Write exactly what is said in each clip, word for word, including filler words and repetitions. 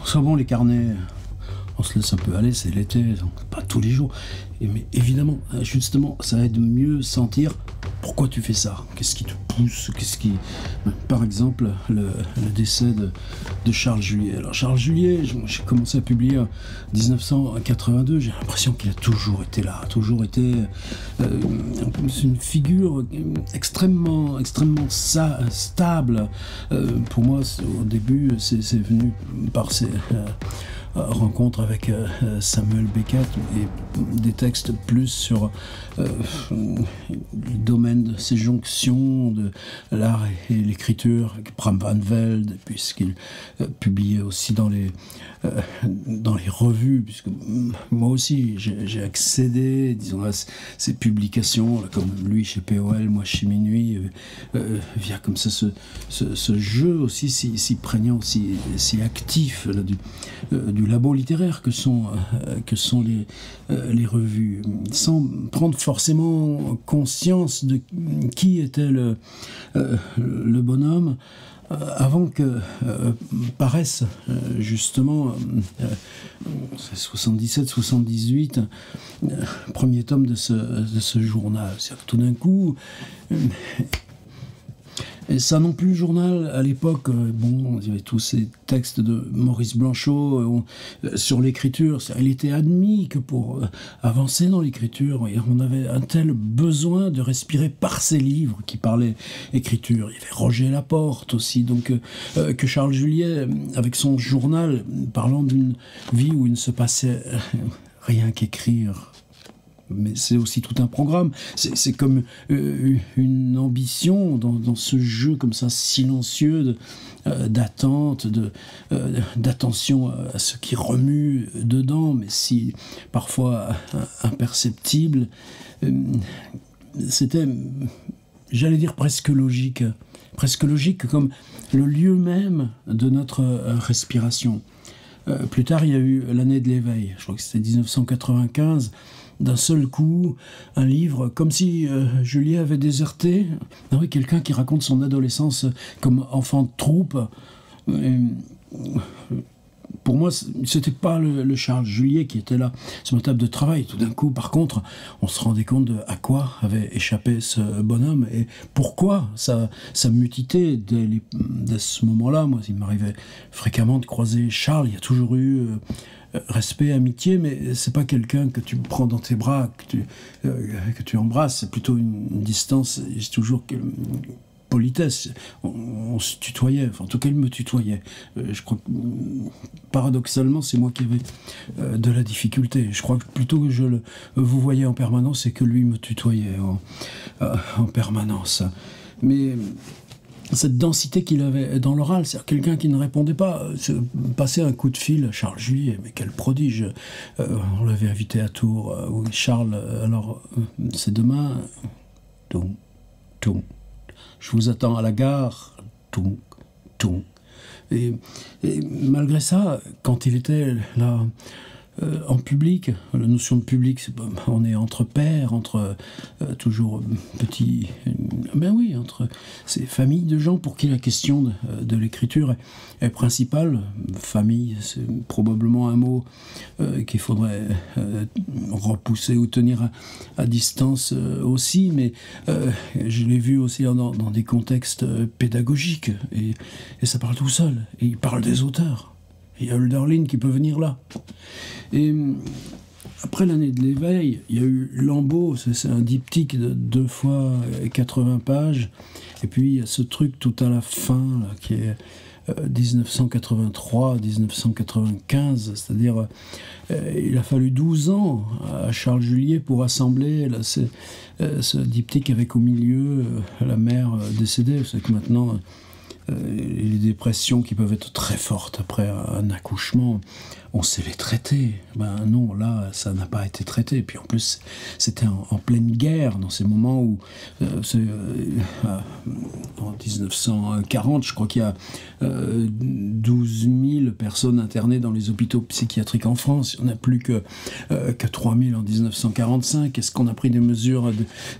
On sent bon les carnets. On se laisse un peu aller, c'est l'été, donc pas tous les jours. Et mais évidemment, justement, ça aide mieux sentir pourquoi tu fais ça. Qu'est-ce qui te pousse, qu'est-ce qui... Par exemple, le, le décès de, de Charles Juliet. Alors Charles Juliet, j'ai commencé à publier en mille neuf cent quatre-vingt-deux, j'ai l'impression qu'il a toujours été là, toujours été... Euh, c'est une figure extrêmement, extrêmement sa, stable. Euh, pour moi, au début, c'est venu par ses... Euh, rencontre avec euh, Samuel Beckett et des textes plus sur euh, le domaine de ces jonctions de l'art et, et l'écriture avec Bram van Velde, puisqu'il euh, publiait aussi dans les, euh, dans les revues, puisque moi aussi j'ai accédé, disons, à ces publications, comme lui chez P O L, moi chez Minuit, euh, euh, via comme ça ce, ce, ce jeu aussi si, si prégnant, si, si actif là, du, euh, du du labo littéraire que sont, euh, que sont les, euh, les revues, sans prendre forcément conscience de qui était le, euh, le bonhomme, euh, avant que euh, paraisse euh, justement euh, soixante-dix-sept soixante-dix-huit, euh, premier tome de ce, de ce journal. C'est-à-dire que tout d'un coup... Euh, Et ça non plus, le journal, à l'époque, bon, il y avait tous ces textes de Maurice Blanchot euh, sur l'écriture. Il était admis que pour euh, avancer dans l'écriture, on avait un tel besoin de respirer par ces livres qui parlaient écriture. Il y avait Roger Laporte aussi, donc euh, que Charles Juliet, avec son journal, parlant d'une vie où il ne se passait rien qu'écrire. Mais c'est aussi tout un programme, c'est comme euh, une ambition dans, dans ce jeu comme ça silencieux d'attente, euh, d'attention euh, à ce qui remue dedans, mais si parfois imperceptible, euh, c'était, j'allais dire, presque logique, presque logique comme le lieu même de notre respiration. Euh, plus tard, il y a eu l'année de l'éveil, je crois que c'était mille neuf cent quatre-vingt-quinze, d'un seul coup, un livre, comme si euh, Juliet avait déserté. Ah oui, quelqu'un qui raconte son adolescence comme enfant de troupe. Et pour moi, c'était pas le, le Charles Juliet qui était là sur ma table de travail. Tout d'un coup, par contre, on se rendait compte de à quoi avait échappé ce bonhomme et pourquoi ça, ça mutitait dès, les, dès ce moment-là. Moi, il m'arrivait fréquemment de croiser Charles. Il y a toujours eu... Euh, respect, amitié, mais c'est pas quelqu'un que tu prends dans tes bras, que tu, euh, que tu embrasses, c'est plutôt une, une distance, c'est toujours euh, politesse, on, on se tutoyait, enfin, en tout cas il me tutoyait, euh, je crois que, paradoxalement, c'est moi qui avais euh, de la difficulté, je crois que plutôt que je le vous voyais en permanence et que lui me tutoyait en, euh, en permanence, mais... cette densité qu'il avait dans l'oral, c'est-à-dire quelqu'un qui ne répondait pas, passer un coup de fil à Charles Juliet, mais quel prodige, euh, on l'avait invité à Tours, euh, oui Charles, alors euh, c'est demain, donc, donc, je vous attends à la gare, donc, donc, et, et malgré ça, quand il était là, Euh, en public, la notion de public, est, on est entre pairs, entre euh, toujours petits, euh, ben oui, entre ces familles de gens pour qui la question de, de l'écriture est, est principale. Famille, c'est probablement un mot euh, qu'il faudrait euh, repousser ou tenir à, à distance euh, aussi, mais euh, je l'ai vu aussi dans, dans des contextes pédagogiques, et, et ça parle tout seul, et il parle des auteurs. Il y a Hölderlin qui peut venir là. Et après l'année de l'éveil, il y a eu Lambeau, c'est un diptyque de deux fois quatre-vingts pages. Et puis il y a ce truc tout à la fin, là, qui est euh, mille neuf cent quatre-vingt-trois mille neuf cent quatre-vingt-quinze. C'est-à-dire, euh, il a fallu douze ans à Charles Juliet pour assembler là, euh, ce diptyque avec au milieu euh, la mère euh, décédée. C'est que maintenant... Euh, Et les dépressions qui peuvent être très fortes après un accouchement, on sait les traiter. Ben non, là, ça n'a pas été traité. Et puis en plus, c'était en, en pleine guerre, dans ces moments où, euh, euh, en mille neuf cent quarante, je crois qu'il y a euh, douze mille personnes internées dans les hôpitaux psychiatriques en France. Il n'y en a plus que, euh, que trois mille en mille neuf cent quarante-cinq. Est-ce qu'on a pris des mesures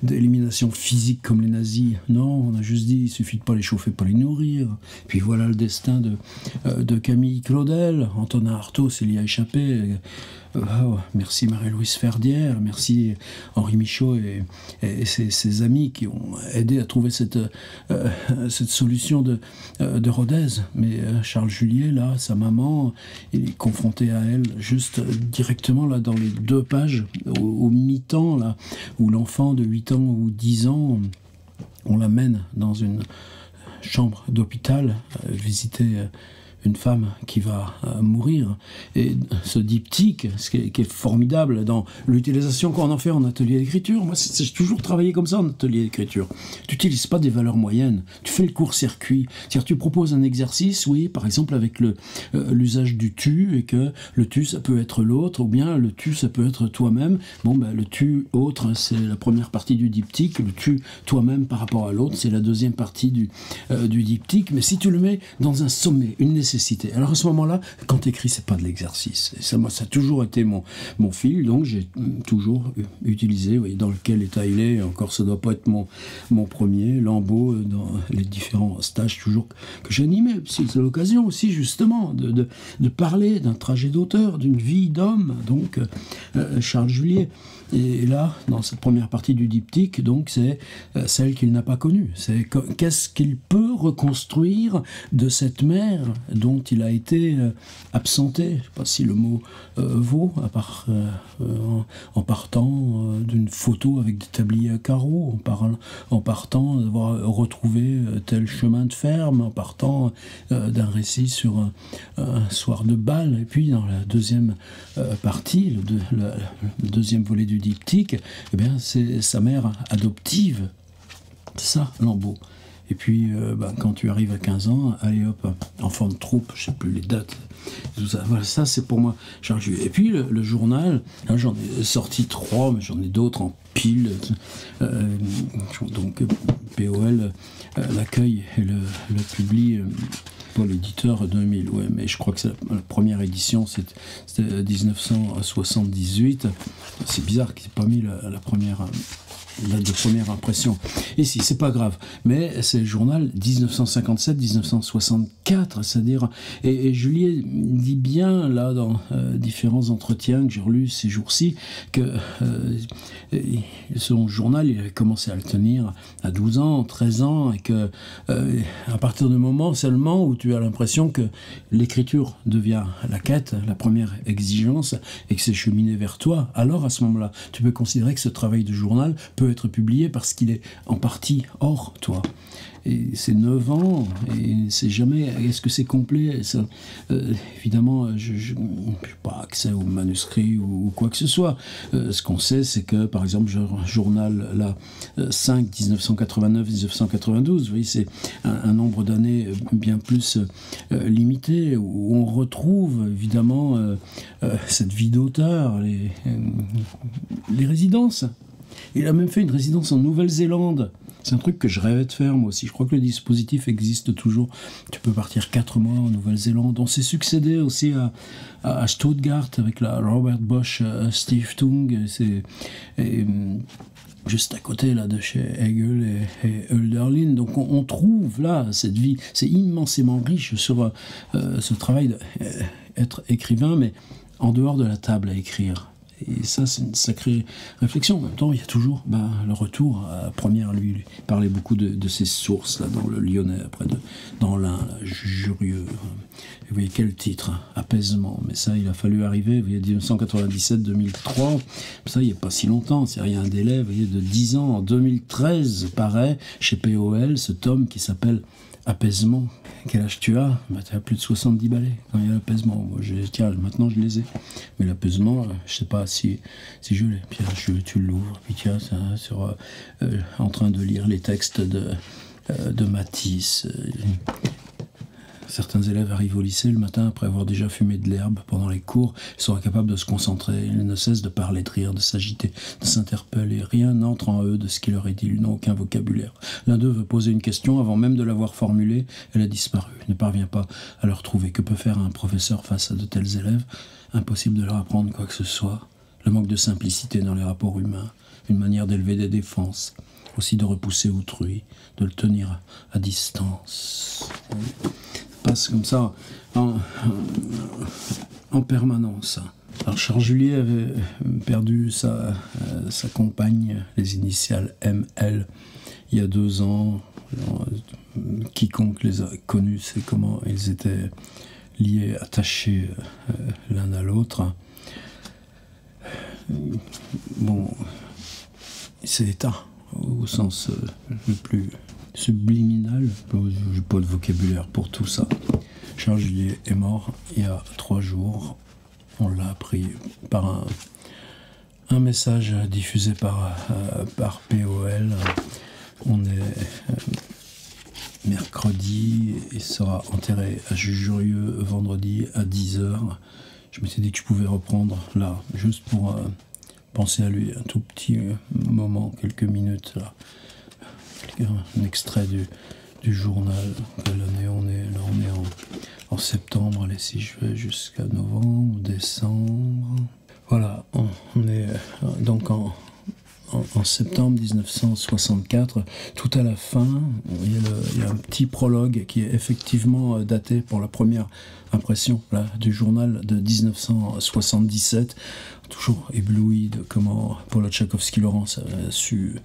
d'élimination physique comme les nazis? Non, on a juste dit, il suffit de ne pas les chauffer, pas les nourrir. mourir. Puis voilà le destin de, euh, de Camille Claudel. Antonin Artaud s'il y a échappé. Wow. Merci Marie-Louise Ferdière, merci Henri Michaud et, et ses, ses amis qui ont aidé à trouver cette, euh, cette solution de, euh, de Rodez. Mais euh, Charles Juliet, là, sa maman, il est confronté à elle juste directement là dans les deux pages, au, au mi-temps, là, où l'enfant de huit ans ou dix ans, on l'amène dans une chambre d'hôpital, euh, visiter... Euh, une femme qui va euh, mourir. Et ce diptyque, ce qui est, qui est formidable dans l'utilisation qu'on en fait en atelier d'écriture, moi j'ai toujours travaillé comme ça en atelier d'écriture. Tu n'utilises pas des valeurs moyennes, tu fais le court-circuit. C'est-à-dire tu proposes un exercice, oui, par exemple avec le euh, l'usage du tu, et que le tu ça peut être l'autre, ou bien le tu ça peut être toi-même. Bon ben le tu autre c'est la première partie du diptyque, le tu toi-même par rapport à l'autre c'est la deuxième partie du, euh, du diptyque, mais si tu le mets dans un sommet, une nécessité. Alors à ce moment-là, quand t'écris, c'est pas de l'exercice. Ça, moi, ça a toujours été mon, mon fil, donc j'ai toujours utilisé, vous voyez, dans lequel état il est, encore ça doit pas être mon, mon premier, Lambeau, dans les différents stages toujours que j'animais. C'est l'occasion aussi, justement, de, de, de parler d'un trajet d'auteur, d'une vie d'homme, donc euh, Charles Juliet. Et là, dans cette première partie du diptyque, donc c'est celle qu'il n'a pas connue. C'est qu'est-ce qu'il peut reconstruire de cette mère dont il a été absenté. Je ne sais pas si le mot euh, vaut, à part, euh, en partant euh, d'une photo avec des tabliers à carreaux, en, par, en partant d'avoir retrouvé tel chemin de ferme, en partant euh, d'un récit sur un, un soir de bal. Et puis dans la deuxième euh, partie, le, de, la, le deuxième volet du diptyque, eh bien c'est sa mère adoptive, ça, Lambeau. Et puis, euh, bah, quand tu arrives à quinze ans, allez hop, enfant de troupe, je ne sais plus les dates, tout ça, voilà, ça c'est pour moi Charles Juliet. Et puis le, le journal, j'en ai sorti trois, mais j'en ai d'autres en pile, euh, donc P O L euh, l'accueille et le, le publie, euh, Paul éditeur deux mille, ouais, mais je crois que c'est la, la première édition, c'était mille neuf cent soixante-dix-huit, c'est bizarre qu'il n'ait pas mis la, la première... Euh, date de première impression. Et si, c'est pas grave, mais c'est le journal mille neuf cent cinquante-sept mille neuf cent soixante-quatre, c'est-à-dire, et, et Juliet dit bien, là, dans euh, différents entretiens que j'ai relus ces jours-ci, que euh, son journal, il avait commencé à le tenir à douze ans, treize ans, et que euh, à partir du moment seulement où tu as l'impression que l'écriture devient la quête, la première exigence, et que c'est cheminé vers toi, alors à ce moment-là, tu peux considérer que ce travail de journal peut être publié parce qu'il est en partie hors toi. Et c'est neuf ans, et c'est jamais... Est-ce que c'est complet ça, euh, évidemment, je n'ai pas accès aux manuscrits ou, ou quoi que ce soit. Euh, ce qu'on sait, c'est que, par exemple, genre, journal là, cinq mille neuf cent quatre-vingt-neuf mille neuf cent quatre-vingt-douze, vous voyez, c'est un, un nombre d'années bien plus euh, limité, où on retrouve, évidemment, euh, euh, cette vie d'auteur, les, les résidences. Il a même fait une résidence en Nouvelle-Zélande. C'est un truc que je rêvais de faire, moi aussi. Je crois que le dispositif existe toujours. Tu peux partir quatre mois en Nouvelle-Zélande. On s'est succédé aussi à, à, à Stuttgart avec la Robert Bosch Stiftung. C'est... Et, juste à côté là, de chez Hegel et, et Hölderlin. Donc on, on trouve là cette vie, c'est immensément riche sur euh, ce travail d'être écrivain, mais en dehors de la table à écrire. Et ça, c'est une sacrée réflexion. En même temps, il y a toujours bah, le retour. À première, lui, lui parlait beaucoup de, de ses sources, là, dans le Lyonnais, après, de, dans l'Ain, Jujurieux. Vous voyez, quel titre, hein, Apaisement. Mais ça, il a fallu arriver, vous voyez, mille neuf cent quatre-vingt-dix-sept deux mille trois. Ça, il n'y a pas si longtemps. C'est-à-dire, il y a un délai, vous voyez, de dix ans. En deux mille treize, paraît, chez P O L, ce tome qui s'appelle Apaisement. Quel âge tu as? Bah, tu as plus de soixante-dix balais quand il y a l'apaisement. Moi, je, tiens, maintenant je les ai. Mais l'apaisement, je sais pas si, si je l'ai. Puis là, je, tu l'ouvres, puis tiens, ça, sur, euh, en train de lire les textes de, euh, de Matisse. Certains élèves arrivent au lycée le matin après avoir déjà fumé de l'herbe pendant les cours. Ils sont incapables de se concentrer. Ils ne cessent de parler, de rire, de s'agiter, de s'interpeller. Rien n'entre en eux de ce qui leur est dit. Ils n'ont aucun vocabulaire. L'un d'eux veut poser une question avant même de l'avoir formulée. Elle a disparu. Il ne parvient pas à la retrouver. Que peut faire un professeur face à de tels élèves? Impossible de leur apprendre quoi que ce soit. Le manque de simplicité dans les rapports humains. Une manière d'élever des défenses. aussi de repousser autrui, de le tenir à, à distance. On passe comme ça en, en permanence. Alors Charles Juliet avait perdu sa, euh, sa compagne, les initiales M L, il y a deux ans. Alors, euh, quiconque les a connus sait comment ils étaient liés, attachés euh, l'un à l'autre. Bon, c'est l'état, au sens euh, le plus subliminal. Je n'ai pas de vocabulaire pour tout ça. Charles Juliet est mort il y a trois jours. On l'a appris par un, un message diffusé par, euh, par P O L. On est euh, mercredi et sera enterré à Jujurieux vendredi à dix heures. Je m'étais dit que je pouvais reprendre là, juste pour euh, penser à lui un tout petit moment, quelques minutes là. Un extrait du, du journal. L'année, on est, là on est en... en septembre, allez, si je vais jusqu'à novembre, décembre. Voilà, on, on est donc en, en, en septembre mille neuf cent soixante-quatre, tout à la fin, il y a, le, il y a un petit prologue qui est effectivement daté pour la première impression là, du journal de mille neuf cent soixante-dix-sept. Toujours ébloui de comment Paul Otchakovsky-Laurens a su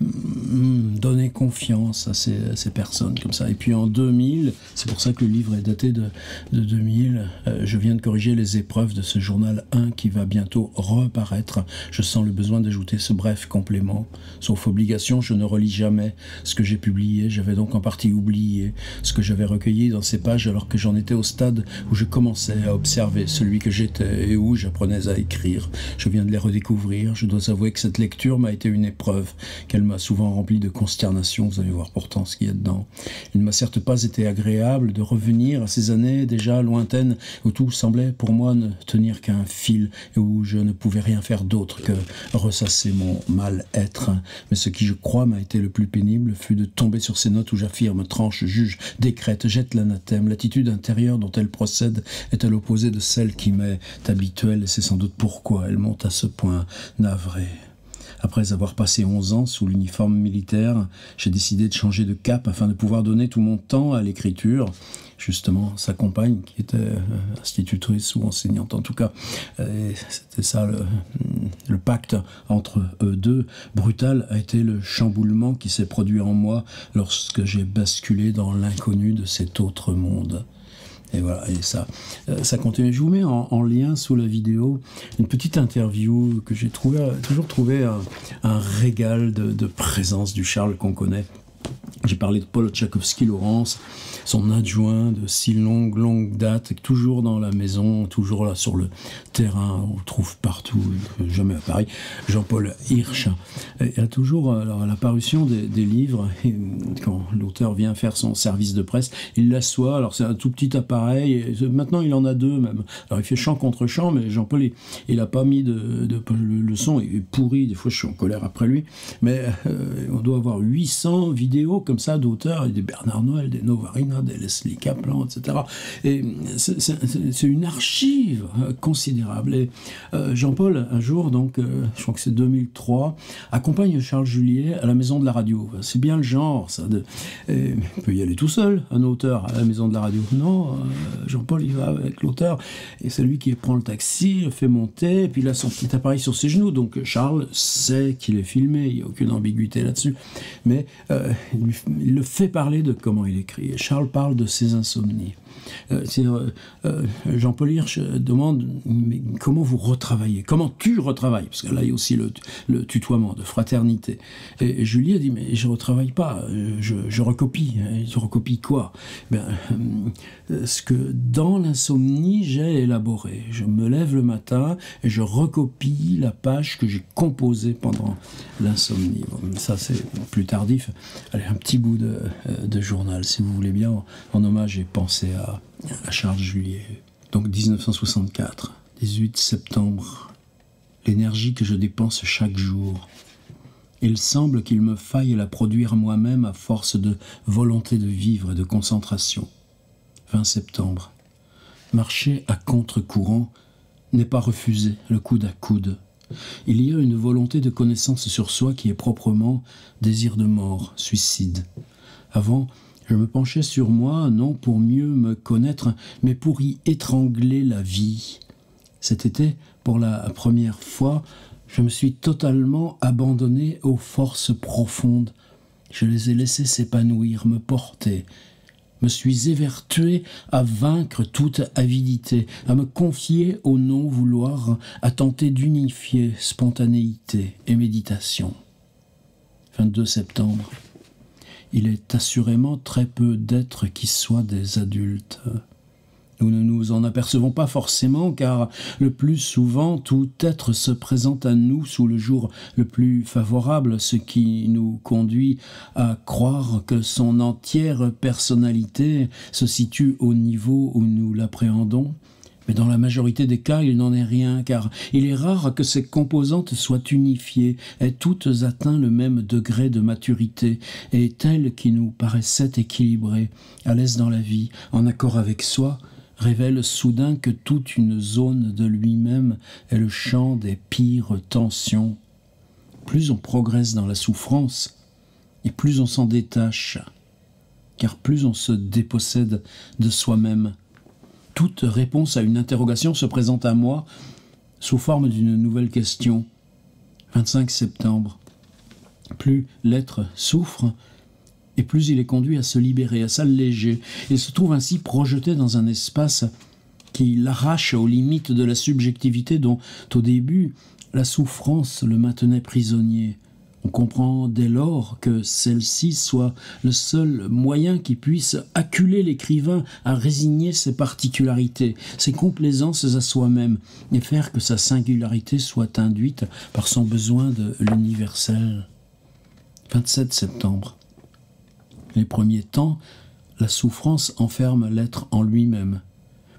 donner confiance à ces, à ces personnes comme ça. Et puis en deux mille, c'est pour ça que le livre est daté de, de deux mille, euh, je viens de corriger les épreuves de ce journal un qui va bientôt reparaître. Je sens le besoin d'ajouter ce bref complément. Sauf obligation, je ne relis jamais ce que j'ai publié. J'avais donc en partie oublié ce que j'avais recueilli dans ces pages alors que j'en étais au stade où je commençais à observer celui que j'étais et où j'apprenais à écrire. Je viens de les redécouvrir, je dois avouer que cette lecture m'a été une épreuve, qu'elle m'a souvent rempli de consternation, vous allez voir pourtant ce qu'il y a dedans. Il ne m'a certes pas été agréable de revenir à ces années déjà lointaines où tout semblait pour moi ne tenir qu'à un fil et où je ne pouvais rien faire d'autre que ressasser mon mal-être. Mais ce qui je crois m'a été le plus pénible fut de tomber sur ces notes où j'affirme, tranche, juge, décrète, jette l'anathème. L'attitude intérieure dont elle procède est à l'opposé de celle qui m'est habituelle et c'est sans doute pourquoi elle monte à ce point navrée. Après avoir passé onze ans sous l'uniforme militaire, j'ai décidé de changer de cap afin de pouvoir donner tout mon temps à l'écriture. Justement, sa compagne, qui était institutrice ou enseignante en tout cas, c'était ça le, le pacte entre eux deux, brutal a été le chamboulement qui s'est produit en moi lorsque j'ai basculé dans l'inconnu de cet autre monde. Et voilà, et ça, ça continue. Je vous mets en, en lien sous la vidéo une petite interview que j'ai toujours trouvé un, un régal de, de présence du Charles qu'on connaît. J'ai parlé de Paul Otchakovsky-Laurens, son adjoint de si longue, longue date, toujours dans la maison, toujours là sur le terrain, on le trouve partout, jamais à Paris, Jean-Paul Hirsch. Il a toujours, alors à la parution des, des livres, et quand l'auteur vient faire son service de presse, il l'assoit, alors c'est un tout petit appareil, et maintenant il en a deux même. Alors il fait champ contre champ, mais Jean-Paul, il n'a pas mis de, de, de le son, il est pourri, des fois je suis en colère après lui, mais euh, on doit avoir huit cents vidéos comme ça d'auteurs, des Bernard Noël, des Novarina, des Leslie Kaplan, et cetera. Et c'est une archive considérable. Et euh, Jean-Paul, un jour, donc, euh, je crois que c'est deux mille trois, accompagne Charles Juliet à la Maison de la Radio. C'est bien le genre, ça. De... Et, il peut y aller tout seul, un auteur, à la Maison de la Radio. Non, euh, Jean-Paul, il va avec l'auteur, et c'est lui qui prend le taxi, le fait monter, et puis il a son petit appareil sur ses genoux. Donc Charles sait qu'il est filmé, il n'y a aucune ambiguïté là-dessus. Mais euh, il le fait parler de comment il écrit. Et Charles parle de ses insomnies. Euh, euh, euh, Jean-Paul Hirsch demande mais comment vous retravaillez, comment tu retravailles, parce que là il y a aussi le, le tutoiement de fraternité. Et, et Juliet dit mais je retravaille pas, je, je recopie. Je recopie quoi? Ben, euh, ce que dans l'insomnie j'ai élaboré. Je me lève le matin et je recopie la page que j'ai composée pendant l'insomnie. Bon, ça c'est plus tardif. Allez, un petit bout de, de journal si vous voulez bien, en, en hommage et pensée à à Charles Juliet. Donc mille neuf cent soixante-quatre, dix-huit septembre, l'énergie que je dépense chaque jour. Il semble qu'il me faille la produire moi-même à force de volonté de vivre et de concentration. vingt septembre, marcher à contre-courant n'est pas refusé, le coude à coude. Il y a une volonté de connaissance sur soi qui est proprement désir de mort, suicide. Avant, je me penchais sur moi, non pour mieux me connaître, mais pour y étrangler la vie. Cet été, pour la première fois, je me suis totalement abandonné aux forces profondes. Je les ai laissées s'épanouir, me porter. Me suis évertué à vaincre toute avidité, à me confier au non-vouloir, à tenter d'unifier spontanéité et méditation. vingt-deux septembre. Il est assurément très peu d'êtres qui soient des adultes. Nous ne nous en apercevons pas forcément, car le plus souvent, tout être se présente à nous sous le jour le plus favorable, ce qui nous conduit à croire que son entière personnalité se situe au niveau où nous l'appréhendons. Mais dans la majorité des cas, il n'en est rien, car il est rare que ces composantes soient unifiées, aient toutes atteint le même degré de maturité, et telles qui nous paraissaient équilibrées, à l'aise dans la vie, en accord avec soi, révèlent soudain que toute une zone de lui-même est le champ des pires tensions. Plus on progresse dans la souffrance, et plus on s'en détache, car plus on se dépossède de soi-même. Toute réponse à une interrogation se présente à moi sous forme d'une nouvelle question. vingt-cinq septembre. Plus l'être souffre, et plus il est conduit à se libérer, à s'alléger. Il se trouve ainsi projeté dans un espace qui l'arrache aux limites de la subjectivité dont, au début, la souffrance le maintenait prisonnier. On comprend dès lors que celle-ci soit le seul moyen qui puisse acculer l'écrivain à résigner ses particularités, ses complaisances à soi-même, et faire que sa singularité soit induite par son besoin de l'universel. vingt-sept septembre. Les premiers temps, la souffrance enferme l'être en lui-même.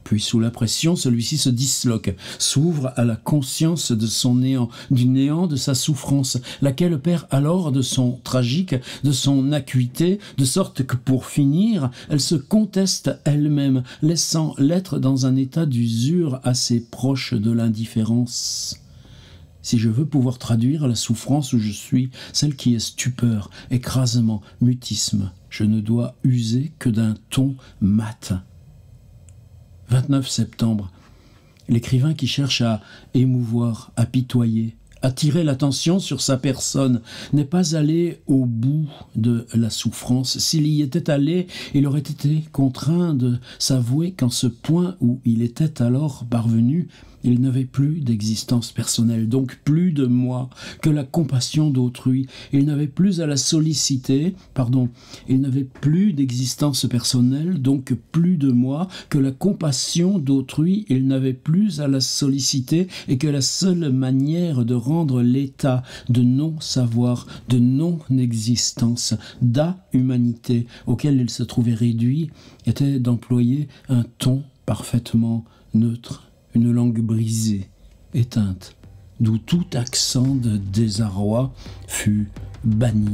Puis, sous la pression, celui-ci se disloque, s'ouvre à la conscience de son néant, du néant de sa souffrance, laquelle perd alors de son tragique, de son acuité, de sorte que, pour finir, elle se conteste elle-même, laissant l'être dans un état d'usure assez proche de l'indifférence. Si je veux pouvoir traduire la souffrance où je suis, celle qui est stupeur, écrasement, mutisme, je ne dois user que d'un ton mat. vingt-neuf septembre. L'écrivain qui cherche à émouvoir, à pitoyer, attirer l'attention sur sa personne, n'est pas allé au bout de la souffrance. S'il y était allé, il aurait été contraint de s'avouer qu'en ce point où il était alors parvenu, il n'avait plus d'existence personnelle, donc plus de moi que la compassion d'autrui. Il n'avait plus à la solliciter, pardon, il n'avait plus d'existence personnelle, donc plus de moi que la compassion d'autrui. Il n'avait plus à la solliciter et que la seule manière de rendre l'état de non-savoir, de non-existence, d'ahumanité auquel il se trouvait réduit, était d'employer un ton parfaitement neutre. Une langue brisée, éteinte, d'où tout accent de désarroi fut banni.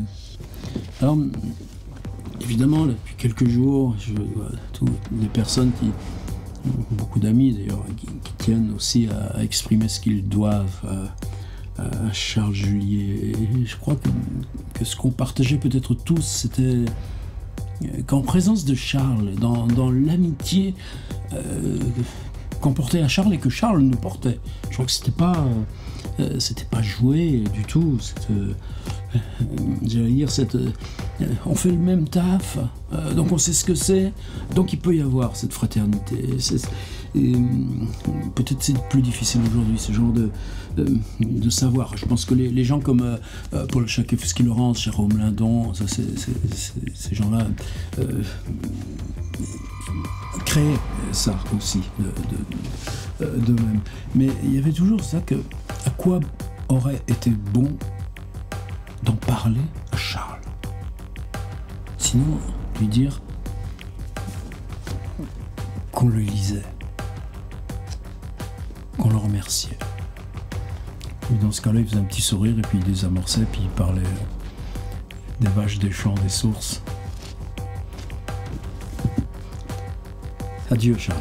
Alors, évidemment, depuis quelques jours, je vois toutes les personnes qui, beaucoup d'amis d'ailleurs, qui, qui tiennent aussi à, à exprimer ce qu'ils doivent à, à Charles Juliet. Et je crois que, que ce qu'on partageait peut-être tous, c'était qu'en présence de Charles, dans, dans l'amitié euh, qu'on portait à Charles et que Charles nous portait. Je crois que c'était pas, euh, c'était pas joué du tout. Euh, J'allais dire, cette, euh, on fait le même taf, euh, donc on sait ce que c'est, donc il peut y avoir cette fraternité. Euh, Peut-être c'est plus difficile aujourd'hui, ce genre de, de, de savoir. Je pense que les, les gens comme euh, Paul Otchakovsky-Laurens, Jérôme Lindon, ça, c'est, c'est, c'est, ces gens-là... Euh, créer ça aussi de, de, de même. Mais il y avait toujours ça que à quoi aurait été bon d'en parler à Charles. Sinon, lui dire qu'on le lisait, qu'on le remerciait. Et dans ce cas-là, il faisait un petit sourire et puis il désamorçait, puis il parlait des vaches, des champs, des sources. Adieu, Charles.